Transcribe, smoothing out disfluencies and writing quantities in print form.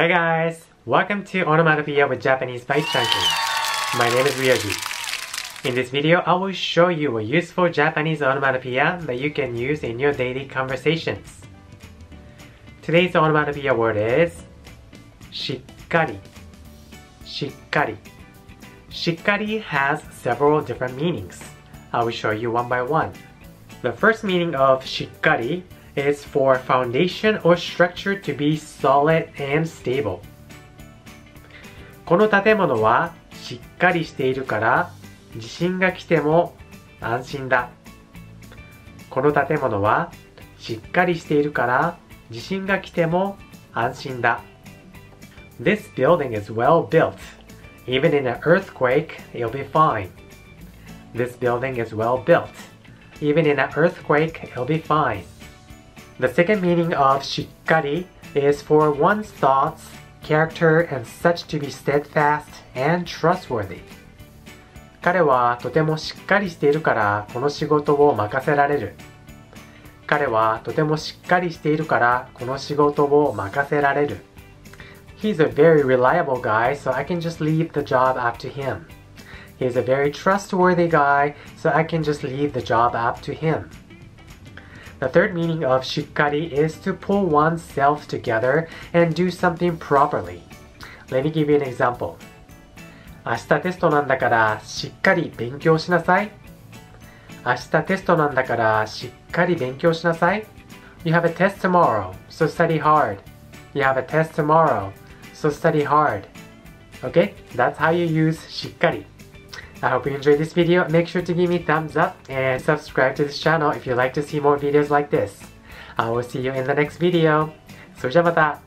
Hey guys! Welcome to Onomatopoeia with Japanese Bike Chunking. My name is Ryoji. In this video, I will show you a useful Japanese onomatopoeia that you can use in your daily conversations. Today's onomatopoeia word is SHIKKARI. SHIKKARI. SHIKKARI has several different meanings. I will show you one by one. The first meaning of SHIKKARI is for foundation or structure to be solid and stable. この建物はしっかりしているから地震が来ても安心だ。この建物はしっかりしているから地震が来ても安心だ。 This building is well built. Even in an earthquake, it'll be fine. This building is well built. Even in an earthquake, it'll be fine. The second meaning of shikkari is for one's thoughts, character, and such to be steadfast and trustworthy. 彼はとてもしっかりしているからこの仕事を任せられる。彼はとてもしっかりしているからこの仕事を任せられる。He's a very reliable guy, so I can just leave the job up to him. He's a very trustworthy guy, so I can just leave the job up to him. The third meaning of shikkari is to pull oneself together and do something properly. Let me give you an example. 明日テストなんだからしっかり勉強しなさい。明日テストなんだからしっかり勉強しなさい。You have a test tomorrow, so study hard. You have a test tomorrow, so study hard. Okay, that's how you use shikkari. I hope you enjoyed this video. Make sure to give me a thumbs up and subscribe to this channel if you'd like to see more videos like this. I will see you in the next video. それじゃまた!